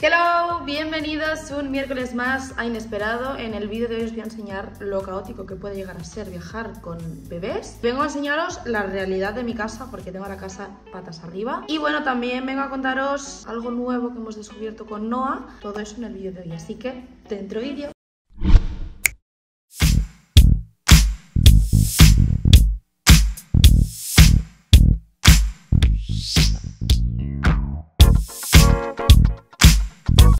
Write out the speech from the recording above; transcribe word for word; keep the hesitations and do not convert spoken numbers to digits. Hello, bienvenidos un miércoles más a Inesperado. En el vídeo de hoy os voy a enseñar lo caótico que puede llegar a ser viajar con bebés. Vengo a enseñaros la realidad de mi casa porque tengo la casa patas arriba. Y bueno, también vengo a contaros algo nuevo que hemos descubierto con Noah. Todo eso en el vídeo de hoy, así que dentro vídeo.